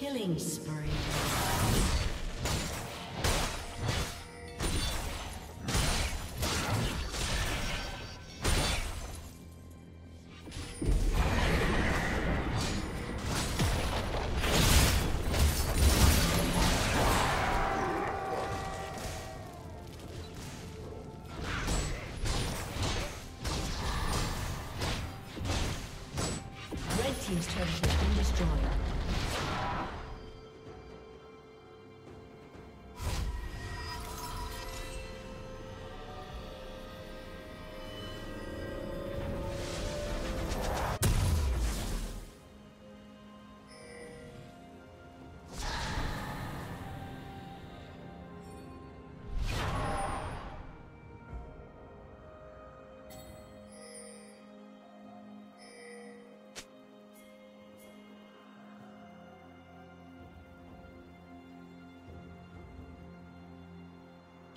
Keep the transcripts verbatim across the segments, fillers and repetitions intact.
Killing spree. Red team's turret has been destroyed.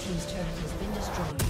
His turret has been destroyed.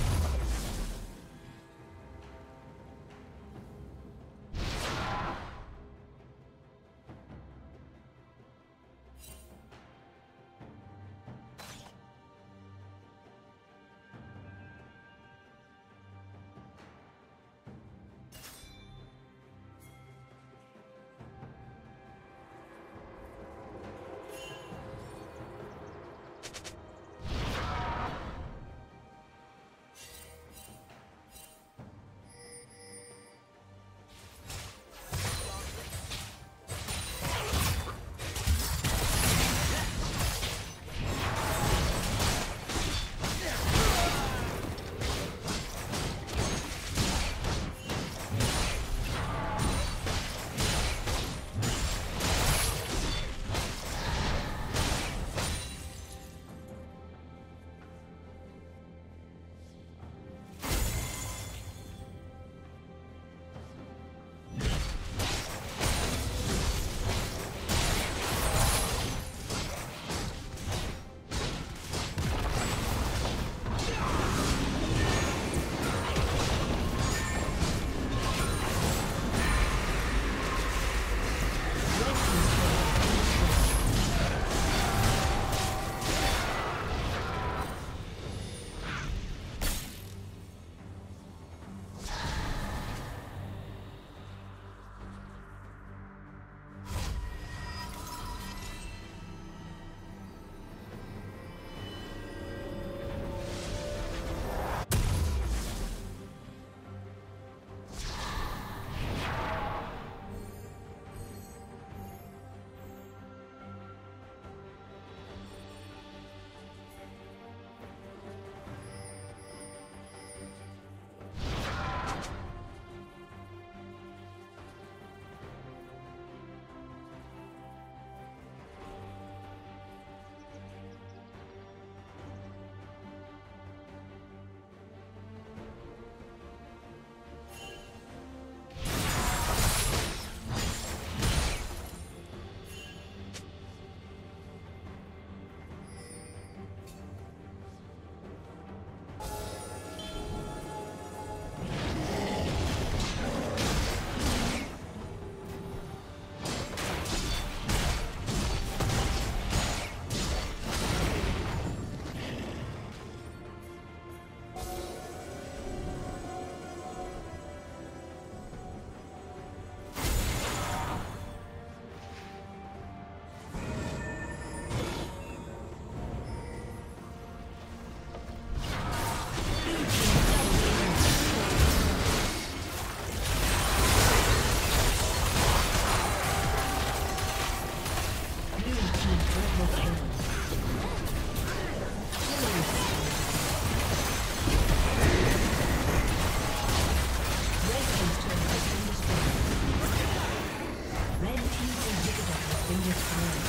Red team's inhibitor has been destroyed.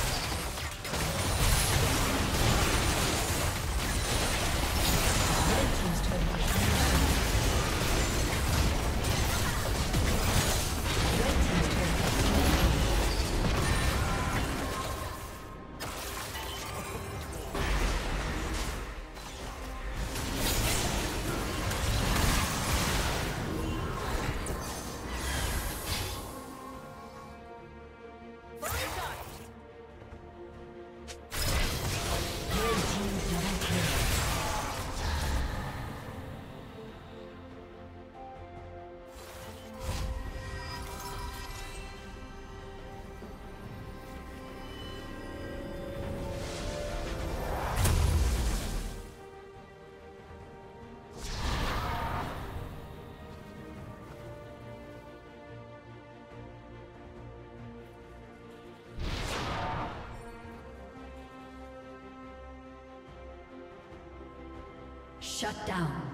Shut down.